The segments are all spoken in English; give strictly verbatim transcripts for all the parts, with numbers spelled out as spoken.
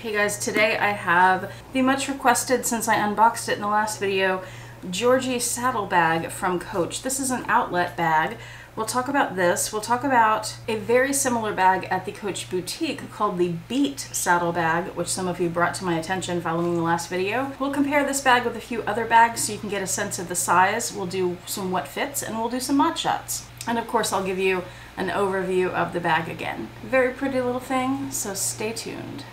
Okay guys, today I have the much requested, since I unboxed it in the last video, Georgie Saddle Bag from Coach. This is an outlet bag. We'll talk about this. We'll talk about a very similar bag at the Coach Boutique called the Beat Saddle Bag, which some of you brought to my attention following the last video. We'll compare this bag with a few other bags so you can get a sense of the size. We'll do some what fits and we'll do some mod shots. And of course I'll give you an overview of the bag again. Very pretty little thing, so stay tuned.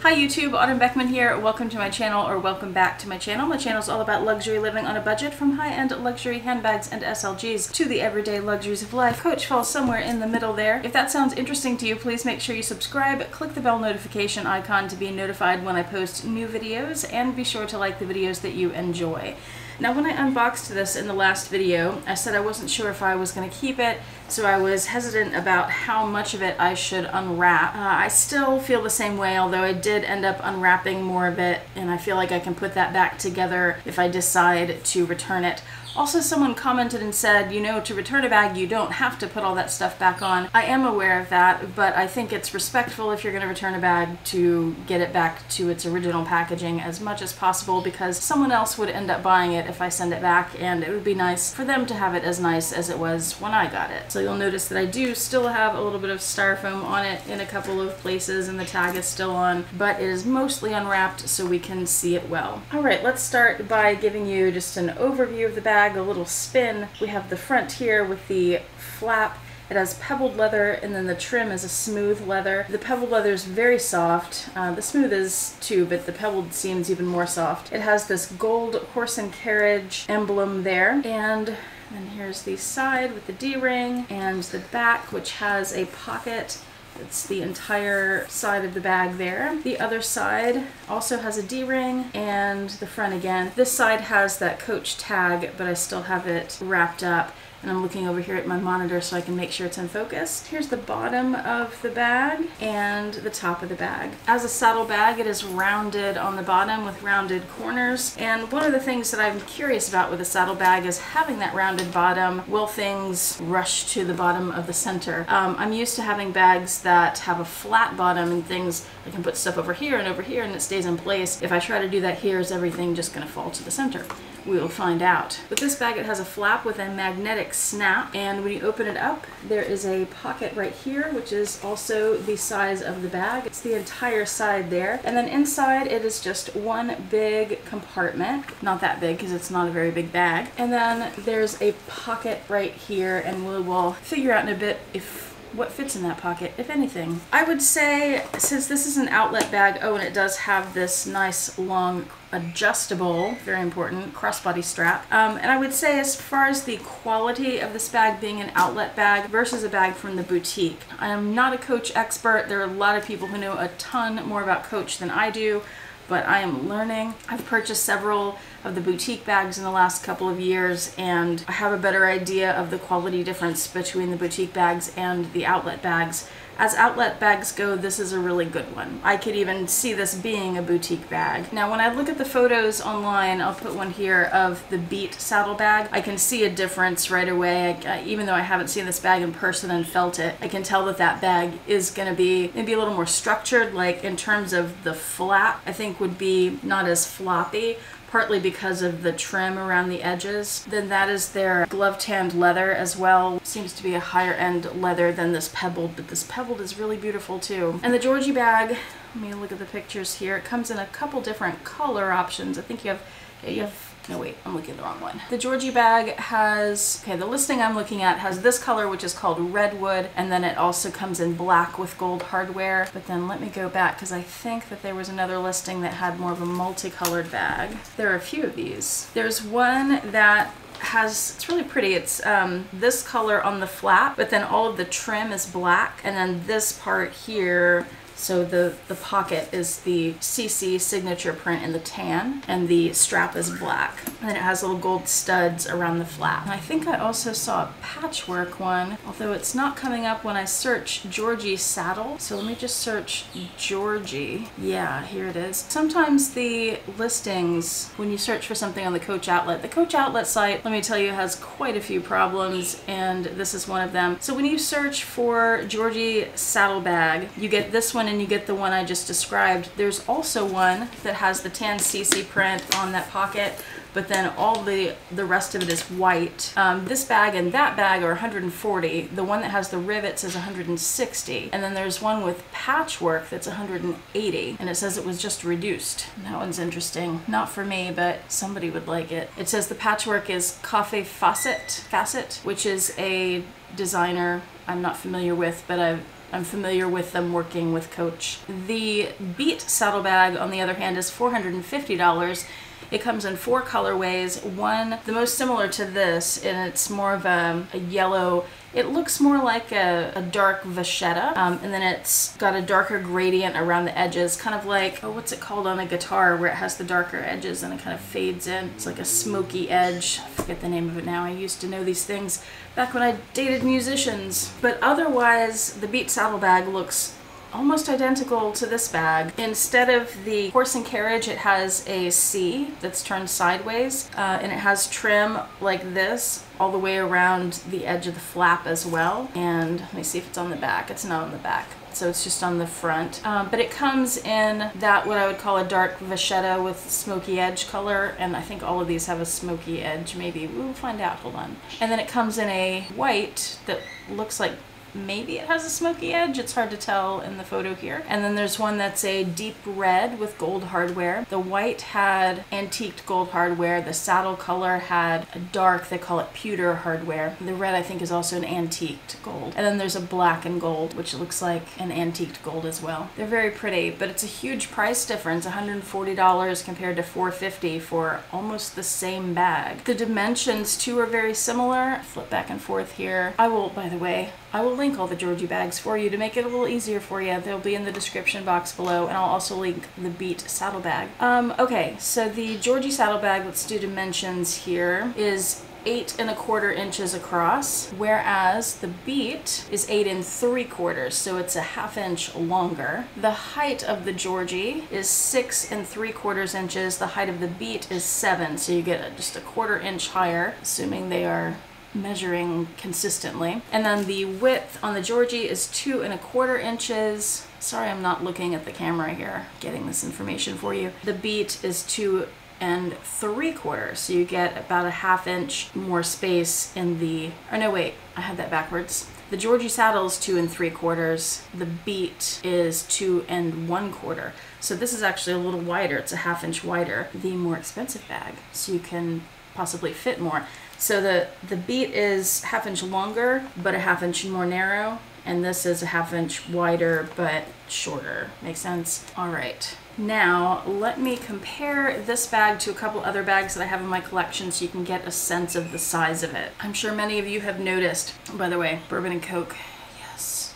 Hi YouTube, Autumn Beckman here. Welcome to my channel, or welcome back to my channel. My channel is all about luxury living on a budget, from high-end luxury handbags and S L Gs to the everyday luxuries of life. Coach falls somewhere in the middle there. If that sounds interesting to you, please make sure you subscribe, click the bell notification icon to be notified when I post new videos, and be sure to like the videos that you enjoy. Now, when I unboxed this in the last video, I said I wasn't sure if I was going to keep it, so I was hesitant about how much of it I should unwrap. Uh, I still feel the same way, although I did end up unwrapping more of it, and I feel like I can put that back together if I decide to return it. Also, someone commented and said, you know, to return a bag, you don't have to put all that stuff back on. I am aware of that, but I think it's respectful if you're going to return a bag to get it back to its original packaging as much as possible, because someone else would end up buying it if I send it back, and it would be nice for them to have it as nice as it was when I got it. So you'll notice that I do still have a little bit of styrofoam on it in a couple of places, and the tag is still on, but it is mostly unwrapped so we can see it well. All right, let's start by giving you just an overview of the bag. A little spin. We have the front here with the flap. It has pebbled leather, and then the trim is a smooth leather. The pebbled leather is very soft. Uh, the smooth is too, but the pebbled seems even more soft. It has this gold horse and carriage emblem there, and then here's the side with the D-ring, and the back, which has a pocket. It's the entire side of the bag there. The other side also has a D-ring, and the front again. This side has that Coach tag, but I still have it wrapped up. And I'm looking over here at my monitor so I can make sure it's in focus. Here's the bottom of the bag and the top of the bag. As a saddle bag, it is rounded on the bottom with rounded corners. And one of the things that I'm curious about with a saddle bag is having that rounded bottom. Will things rush to the bottom of the center? Um, I'm used to having bags that have a flat bottom and things, I can put stuff over here and over here and it stays in place. If I try to do that here, is everything just gonna fall to the center? We will find out. With this bag, it has a flap with a magnetic snap, and when you open it up, there is a pocket right here, which is also the size of the bag. It's the entire side there, and then inside it is just one big compartment. Not that big, because it's not a very big bag. And then there's a pocket right here, and we will figure out in a bit if what fits in that pocket, if anything. I would say, since this is an outlet bag, oh, and it does have this nice long adjustable, very important, crossbody strap. Um, and I would say, as far as the quality of this bag being an outlet bag versus a bag from the boutique, I am not a Coach expert. There are a lot of people who know a ton more about Coach than I do, but I am learning. I've purchased several of the boutique bags in the last couple of years, and I have a better idea of the quality difference between the boutique bags and the outlet bags. As outlet bags go, this is a really good one. I could even see this being a boutique bag. Now, when I look at the photos online, I'll put one here of the Beat Saddle Bag. I can see a difference right away. I, I, even though I haven't seen this bag in person and felt it, I can tell that that bag is gonna be maybe a little more structured, like in terms of the flap, I think would be not as floppy, partly because of the trim around the edges. Then that is their glove tanned leather as well. Seems to be a higher end leather than this pebbled, but this pebbled is really beautiful too. And the Georgie bag, let me look at the pictures here. It comes in a couple different color options. I think you have, you have No, wait, I'm looking at the wrong one. The Georgie bag has, okay, the listing I'm looking at has this color, which is called Redwood, and then it also comes in black with gold hardware. But then let me go back, because I think that there was another listing that had more of a multicolored bag. There are a few of these. There's one that has, it's really pretty, it's um, this color on the flap, but then all of the trim is black, and then this part here So the, the pocket is the C C signature print in the tan, and the strap is black. And then it has little gold studs around the flap. And I think I also saw a patchwork one, although it's not coming up when I search Georgie Saddle. So let me just search Georgie. Yeah, here it is. Sometimes the listings, when you search for something on the Coach Outlet, the Coach Outlet site, let me tell you, has quite a few problems, and this is one of them. So when you search for Georgie Saddle Bag, you get this one and you get the one I just described. There's also one that has the tan C C print on that pocket, but then all the, the rest of it is white. Um, this bag and that bag are one hundred forty. The one that has the rivets is one hundred sixty. And then there's one with patchwork that's one hundred eighty. And it says it was just reduced. And that one's interesting. Not for me, but somebody would like it. It says the patchwork is Café Facet, Facet, which is a designer I'm not familiar with, but I've I'm familiar with them working with Coach. The Beat Saddlebag, on the other hand, is four hundred fifty dollars. It comes in four colorways. One, the most similar to this, and it's more of a, a yellow. It looks more like a, a dark vachetta, um, and then it's got a darker gradient around the edges, kind of like, oh, what's it called on a guitar where it has the darker edges and it kind of fades in. It's like a smoky edge. I forget the name of it now. I used to know these things back when I dated musicians. But otherwise, the Beat Saddlebag looks almost identical to this bag. Instead of the horse and carriage, it has a C that's turned sideways, uh, and it has trim like this all the way around the edge of the flap as well. And let me see if it's on the back. It's not on the back, so it's just on the front. Um, but it comes in that, what I would call a dark vachetta with smoky edge color, and I think all of these have a smoky edge, maybe. We'll find out, hold on. And then it comes in a white that looks like maybe it has a smoky edge. It's hard to tell in the photo here. And then there's one that's a deep red with gold hardware. The white had antiqued gold hardware. The saddle color had a dark, they call it pewter hardware. The red, I think, is also an antiqued gold. And then there's a black and gold, which looks like an antiqued gold as well. They're very pretty, but it's a huge price difference, one hundred forty dollars compared to four hundred fifty dollars for almost the same bag. The dimensions too are very similar. Flip back and forth here. I will, by the way, I will link all the Georgie bags for you to make it a little easier for you. They'll be in the description box below, and I'll also link the Beat Saddlebag. Um, okay, so the Georgie Saddlebag, let's do dimensions here, is eight and a quarter inches across, whereas the Beat is eight and three quarters, so it's a half inch longer. The height of the Georgie is six and three quarters inches. The height of the Beat is seven, so you get just a quarter inch higher, assuming they are measuring consistently. And then the width on the Georgie is two and a quarter inches. Sorry, I'm not looking at the camera here, getting this information for you. The Beat is two and three quarters, so you get about a half inch more space in the, or no, wait, I had that backwards. The Georgie Saddle is two and three quarters. The Beat is two and one quarter. So this is actually a little wider. It's a half inch wider, the more expensive bag, so you can possibly fit more. So the, the Beat is half inch longer, but a half inch more narrow, and this is a half inch wider, but shorter. Make sense? All right. Now, let me compare this bag to a couple other bags that I have in my collection so you can get a sense of the size of it. I'm sure many of you have noticed, oh, by the way, bourbon and Coke.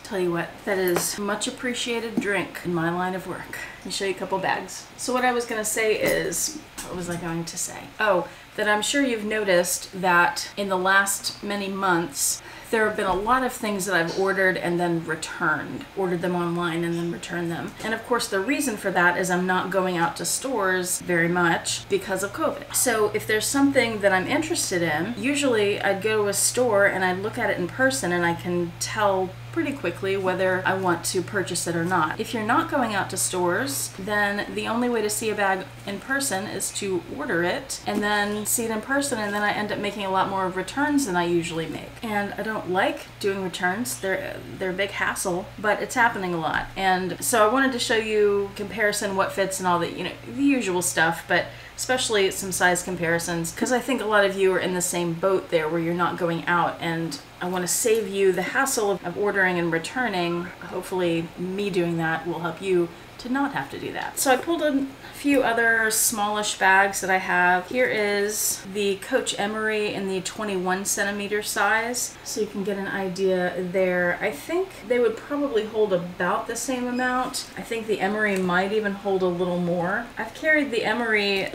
Tell you what, that is much appreciated drink in my line of work. Let me show you a couple bags. So what I was gonna say is, what was I going to say? Oh, that I'm sure you've noticed that in the last many months, there have been a lot of things that I've ordered and then returned. Ordered them online and then returned them. And of course the reason for that is I'm not going out to stores very much because of COVID. So if there's something that I'm interested in, usually I'd go to a store and I'd look at it in person and I can tell pretty quickly whether I want to purchase it or not. If you're not going out to stores, then the only way to see a bag in person is to order it and then see it in person, and then I end up making a lot more returns than I usually make. And I don't like doing returns. They're, they're a big hassle, but it's happening a lot. And so I wanted to show you comparison, what fits and all the, you know, the usual stuff, but especially some size comparisons, because I think a lot of you are in the same boat there where you're not going out and I want to save you the hassle of ordering and returning. Hopefully me doing that will help you to not have to do that. So I pulled a few other smallish bags that I have. Here is the Coach Emery in the twenty-one centimeter size, so you can get an idea there. I think they would probably hold about the same amount. I think the Emery might even hold a little more. I've carried the Emery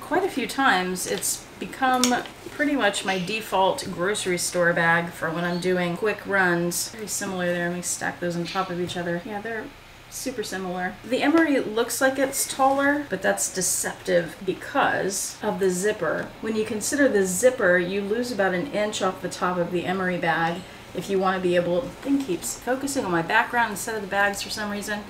quite a few times. It's become pretty much my default grocery store bag for when I'm doing quick runs. Very similar there. Let me stack those on top of each other. Yeah, they're super similar. The Emery looks like it's taller, but that's deceptive because of the zipper. When you consider the zipper, you lose about an inch off the top of the Emery bag if you want to be able to... The thing keeps focusing on my background instead of the bags for some reason.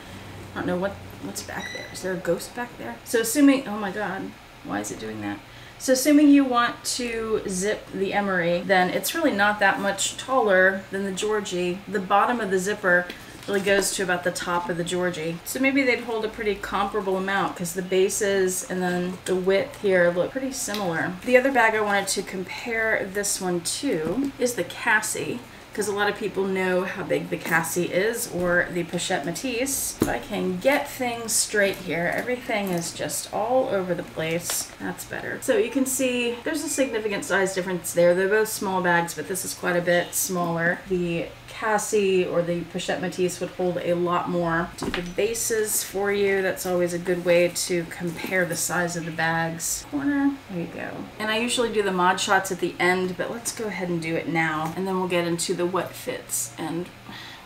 I don't know what what's back there. Is there a ghost back there? So assuming... Oh my god, why is it doing that? So assuming you want to zip the Emery, then it's really not that much taller than the Georgie. The bottom of the zipper really goes to about the top of the Georgie. So maybe they'd hold a pretty comparable amount because the bases and then the width here look pretty similar. The other bag I wanted to compare this one to is the Cassie, because a lot of people know how big the Cassie is, or the Pochette Matisse. If I can get things straight here, everything is just all over the place. That's better. So you can see there's a significant size difference there. They're both small bags, but this is quite a bit smaller. The Cassie or the Pochette Matisse would hold a lot more. Do the bases for you. That's always a good way to compare the size of the bags. Corner, there you go. And I usually do the mod shots at the end, but let's go ahead and do it now, and then we'll get into the what fits and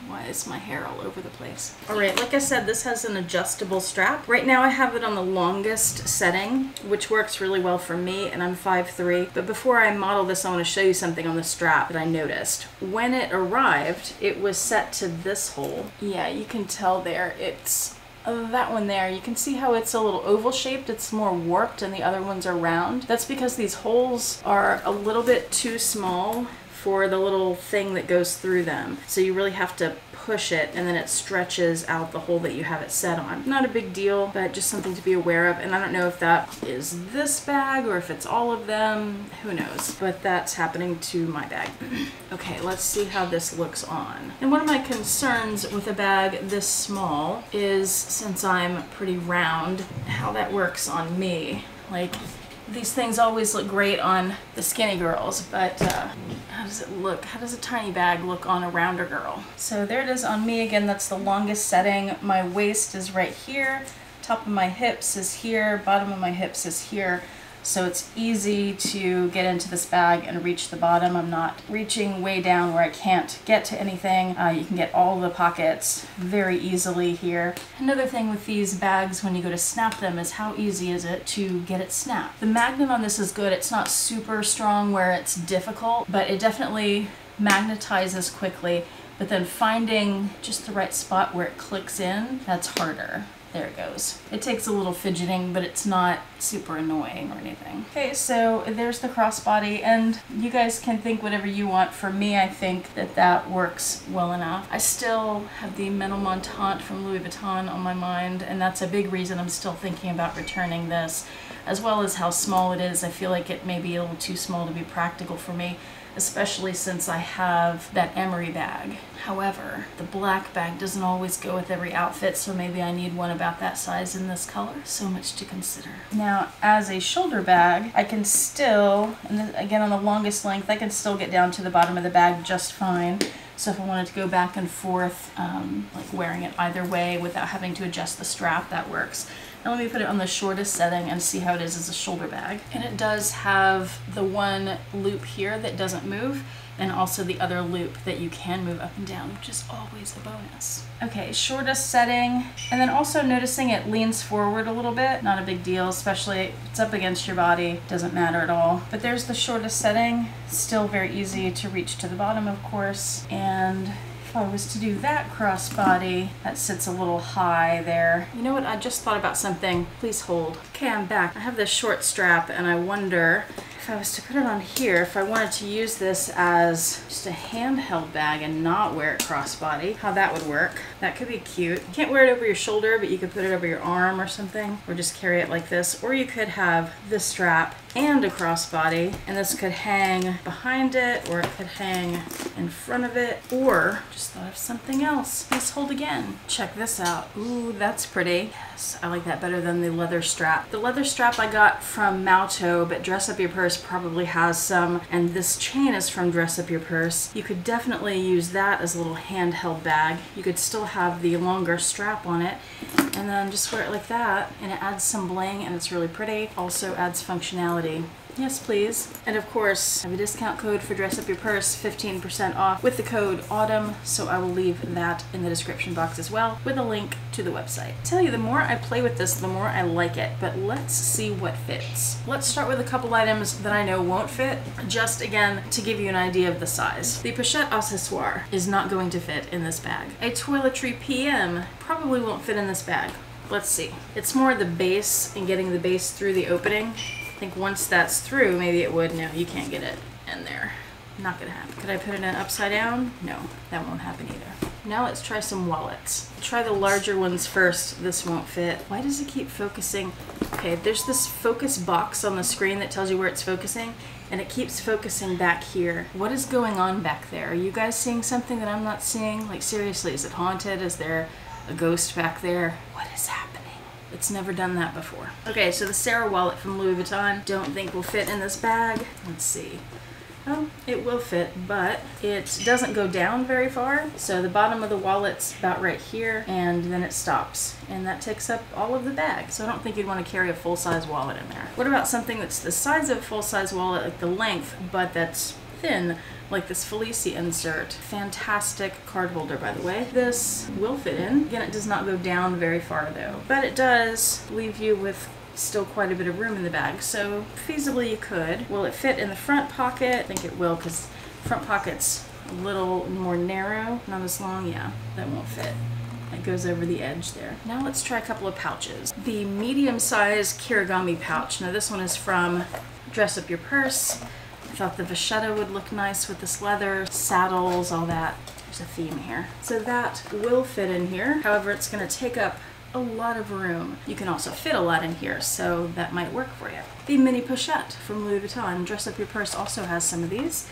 why is my hair all over the place. All right, like I said, this has an adjustable strap. Right now I have it on the longest setting, which works really well for me, and I'm five three. But before I model this, I want to show you something on the strap that I noticed. When it arrived, it was set to this hole. Yeah, you can tell there, it's that one there. You can see how it's a little oval shaped. It's more warped and the other ones are round. That's because these holes are a little bit too small for the little thing that goes through them. So you really have to push it, and then it stretches out the hole that you have it set on. Not a big deal, but just something to be aware of. And I don't know if that is this bag or if it's all of them, who knows, but that's happening to my bag. Okay, let's see how this looks on. And one of my concerns with a bag this small is, since I'm pretty round, how that works on me. Like, these things always look great on the skinny girls, but uh, how does it look? How does a tiny bag look on a rounder girl? So there it is on me again. That's the longest setting. My waist is right here. Top of my hips is here. Bottom of my hips is here. So it's easy to get into this bag and reach the bottom. I'm not reaching way down where I can't get to anything. Uh, you can get all the pockets very easily here. Another thing with these bags when you go to snap them is how easy is it to get it snapped. The magnet on this is good. It's not super strong where it's difficult, but it definitely magnetizes quickly. But then finding just the right spot where it clicks in, that's harder. There it goes. It takes a little fidgeting, but it's not super annoying or anything. Okay, so there's the crossbody, and you guys can think whatever you want. For me, I think that that works well enough. I still have the Métis Montant from Louis Vuitton on my mind, and that's a big reason I'm still thinking about returning this, as well as how small it is. I feel like it may be a little too small to be practical for me, especially since I have that Emery bag. However, the black bag doesn't always go with every outfit, so maybe I need one about that size in this color. So much to consider. Now, as a shoulder bag, I can still, and again on the longest length, I can still get down to the bottom of the bag just fine. So if I wanted to go back and forth, um, like wearing it either way without having to adjust the strap, that works. Now let me put it on the shortest setting and see how it is as a shoulder bag. And it does have the one loop here that doesn't move, and also the other loop that you can move up and down, which is always a bonus. Okay, shortest setting, and then also noticing it leans forward a little bit. Not a big deal, especially if it's up against your body, doesn't matter at all. But there's the shortest setting, still very easy to reach to the bottom, of course. And if I was to do that crossbody, that sits a little high there. You know what, I just thought about something. Please hold. Okay, I'm back. I have this short strap, and I wonder if I was to put it on here, if I wanted to use this as just a handheld bag and not wear it crossbody, how that would work. That could be cute. You can't wear it over your shoulder, but you could put it over your arm or something, or just carry it like this. Or you could have the strap and a crossbody, and this could hang behind it, or it could hang in front of it, or just thought of something else. Let's hold again. Check this out. Ooh, that's pretty. Yes, I like that better than the leather strap. The leather strap I got from Mauto, but Dress Up Your Purse probably has some, and this chain is from Dress Up Your Purse. You could definitely use that as a little handheld bag. You could still have the longer strap on it, and then just wear it like that, and it adds some bling, and it's really pretty. Also adds functionality. Yes, please. And of course, I have a discount code for Dress Up Your Purse, fifteen percent off with the code Autumn, so I will leave that in the description box as well with a link to the website. I tell you, the more I play with this, the more I like it, but let's see what fits. Let's start with a couple items that I know won't fit, just again to give you an idea of the size. The pochette accessoire is not going to fit in this bag. A toiletry P M probably won't fit in this bag. Let's see. It's more the base and getting the base through the opening. I think once that's through, maybe it would. No, you can't get it in there. Not gonna happen. Could I put it in upside down? No, that won't happen either. Now let's try some wallets. Try the larger ones first. This won't fit. Why does it keep focusing? Okay, there's this focus box on the screen that tells you where it's focusing, and it keeps focusing back here. What is going on back there? Are you guys seeing something that I'm not seeing? Like, seriously, is it haunted? Is there a ghost back there? What is happening? It's never done that before. Okay, so the Sarah wallet from Louis Vuitton, don't think will fit in this bag. Let's see. Oh, it will fit, but it doesn't go down very far. So the bottom of the wallet's about right here, and then it stops. And that takes up all of the bag. So I don't think you'd want to carry a full-size wallet in there. What about something that's the size of a full-size wallet, like the length, but that's thin, like this Felici insert. Fantastic card holder, by the way. This will fit in. Again, it does not go down very far though, but it does leave you with still quite a bit of room in the bag, so feasibly you could. Will it fit in the front pocket? I think it will, because front pocket's a little more narrow, not as long. Yeah, that won't fit. It goes over the edge there. Now let's try a couple of pouches. The medium-sized Kirigami pouch. Now this one is from Dress Up Your Purse. I thought the vachetta would look nice with this leather, saddles, all that. There's a theme here. So that will fit in here. However, it's going to take up a lot of room. You can also fit a lot in here, so that might work for you. The mini pochette from Louis Vuitton. Dress Up Your Purse also has some of these.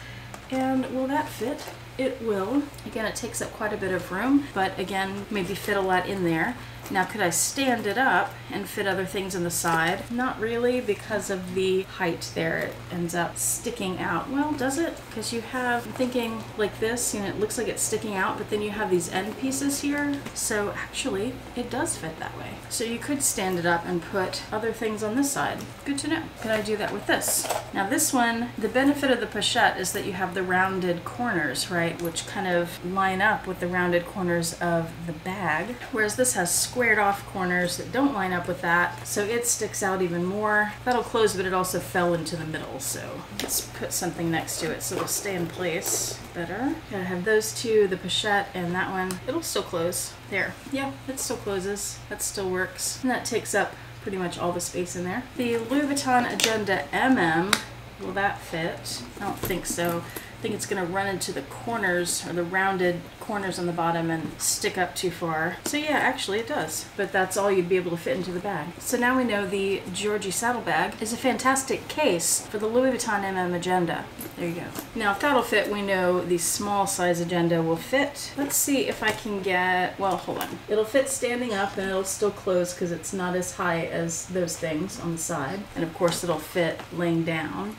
And will that fit? It will. Again, it takes up quite a bit of room, but again, maybe fit a lot in there. Now, could I stand it up and fit other things on the side? Not really, because of the height there. It ends up sticking out. Well, does it? Because you have, I'm thinking like this, you know, it looks like it's sticking out, but then you have these end pieces here. So actually, it does fit that way. So you could stand it up and put other things on this side. Good to know. Could I do that with this? Now this one, the benefit of the pochette is that you have the rounded corners, right? Which kind of line up with the rounded corners of the bag. Whereas this has square squared off corners that don't line up with that, so it sticks out even more. That'll close, but it also fell into the middle, so let's put something next to it so it'll stay in place better. Gotta have those two, the pochette and that one. It'll still close. There. Yeah, it still closes. That still works. And that takes up pretty much all the space in there. The Louis Vuitton Agenda M M. Will that fit? I don't think so. I think it's going to run into the corners, or the rounded corners on the bottom, and stick up too far. So yeah, actually it does, but that's all you'd be able to fit into the bag. So now we know the Georgie Saddle Bag is a fantastic case for the Louis Vuitton M M Agenda. There you go. Now if that'll fit, we know the small size Agenda will fit. Let's see if I can get, well, hold on. It'll fit standing up, and it'll still close because it's not as high as those things on the side. And of course it'll fit laying down.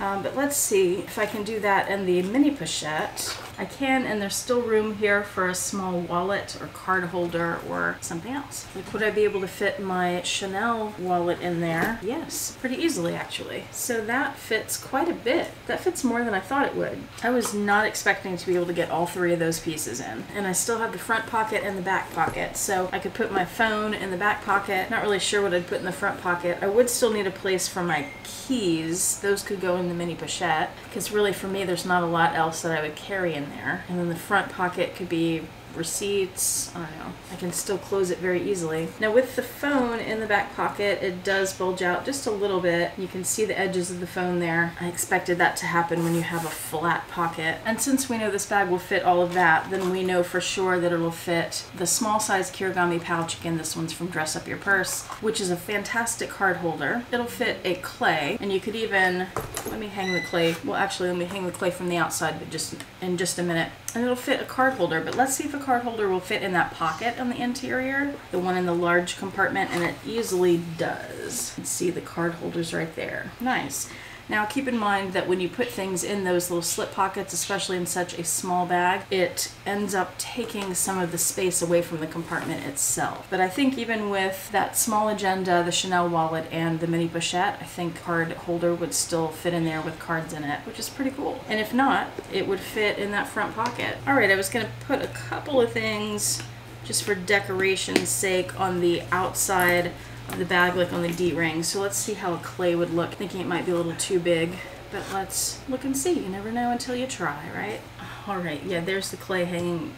Um, but let's see if I can do that in the mini pochette. I can, and there's still room here for a small wallet or card holder or something else. Like, would I be able to fit my Chanel wallet in there? Yes, pretty easily actually. So that fits quite a bit. That fits more than I thought it would. I was not expecting to be able to get all three of those pieces in. And I still have the front pocket and the back pocket. So I could put my phone in the back pocket. Not really sure what I'd put in the front pocket. I would still need a place for my keys. Those could go in the mini pochette, because really for me there's not a lot else that I would carry in there. And then the front pocket could be receipts, I don't know, I can still close it very easily. Now with the phone in the back pocket, it does bulge out just a little bit. You can see the edges of the phone there. I expected that to happen when you have a flat pocket. And since we know this bag will fit all of that, then we know for sure that it'll fit the small size Kirigami pouch. Again, this one's from Dress Up Your Purse, which is a fantastic card holder. It'll fit a clay, and you could even, let me hang the clay, well actually let me hang the clay from the outside, but just in just a minute. And it'll fit a card holder, but let's see if a card holder will fit in that pocket on the interior, the one in the large compartment, and it easily does. You can see the card holders right there. Nice. Now keep in mind that when you put things in those little slip pockets, especially in such a small bag, it ends up taking some of the space away from the compartment itself. But I think even with that small agenda, the Chanel wallet, and the mini pochette, I think card holder would still fit in there with cards in it, which is pretty cool. And if not, it would fit in that front pocket. All right, I was gonna put a couple of things just for decoration's sake on the outside of the bag, like on the D-ring. So let's see how a clay would look. Thinking it might be a little too big, but let's look and see. You never know until you try, right? All right, yeah, there's the clay hanging.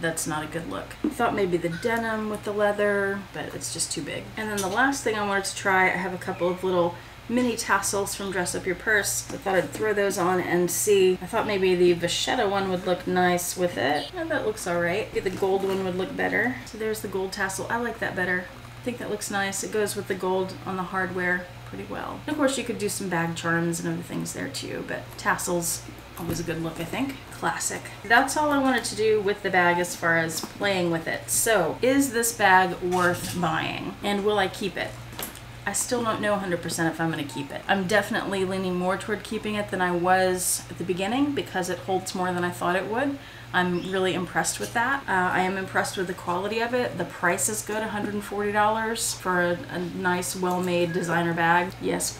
That's not a good look. I thought maybe the denim with the leather, but it's just too big. And then the last thing I wanted to try, I have a couple of little mini tassels from Dress Up Your Purse. I thought I'd throw those on and see. I thought maybe the vachetta one would look nice with it. And that looks all right. Maybe the gold one would look better. So there's the gold tassel. I like that better. I think that looks nice. It goes with the gold on the hardware pretty well. And of course you could do some bag charms and other things there too, but tassels, always a good look, I think. Classic. That's all I wanted to do with the bag as far as playing with it. So, is this bag worth buying? And will I keep it? I still don't know one hundred percent if I'm going to keep it. I'm definitely leaning more toward keeping it than I was at the beginning because it holds more than I thought it would. I'm really impressed with that. Uh, I am impressed with the quality of it. The price is good, one hundred forty dollars for a, a nice, well-made designer bag. Yes,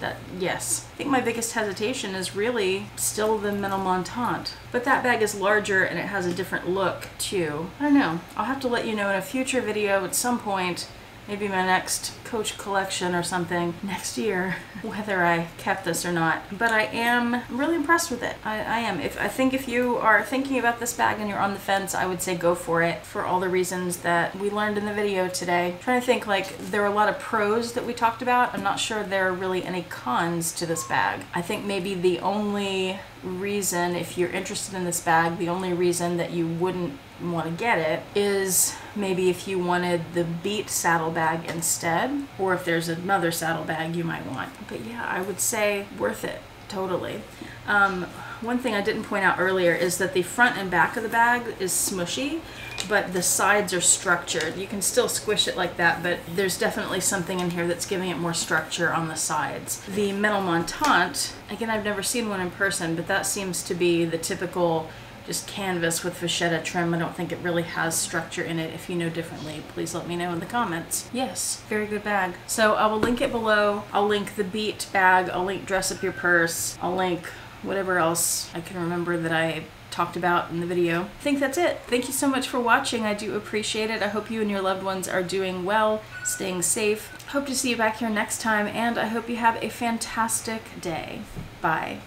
that, yes. I think my biggest hesitation is really still the Métis Montant. But that bag is larger and it has a different look too. I don't know. I'll have to let you know in a future video at some point, maybe my next Coach collection or something next year, whether I kept this or not. But I am really impressed with it. I, I am. If I think if you are thinking about this bag and you're on the fence, I would say go for it for all the reasons that we learned in the video today. I'm trying to think, like, there are a lot of pros that we talked about. I'm not sure there are really any cons to this bag. I think maybe the only reason, if you're interested in this bag, the only reason that you wouldn't want to get it is maybe if you wanted the beat saddlebag instead, or if there's another saddlebag you might want. But yeah, I would say worth it, totally. Um, one thing I didn't point out earlier is that the front and back of the bag is smushy, but the sides are structured. You can still squish it like that, but there's definitely something in here that's giving it more structure on the sides. The Métis Montant, again, I've never seen one in person, but that seems to be the typical just canvas with vachetta trim. I don't think it really has structure in it. If you know differently, please let me know in the comments. Yes, very good bag. So I will link it below. I'll link the Beat bag, I'll link Dress Up Your Purse, I'll link whatever else I can remember that I talked about in the video. I think that's it. Thank you so much for watching. I do appreciate it. I hope you and your loved ones are doing well, staying safe. Hope to see you back here next time, and I hope you have a fantastic day. Bye.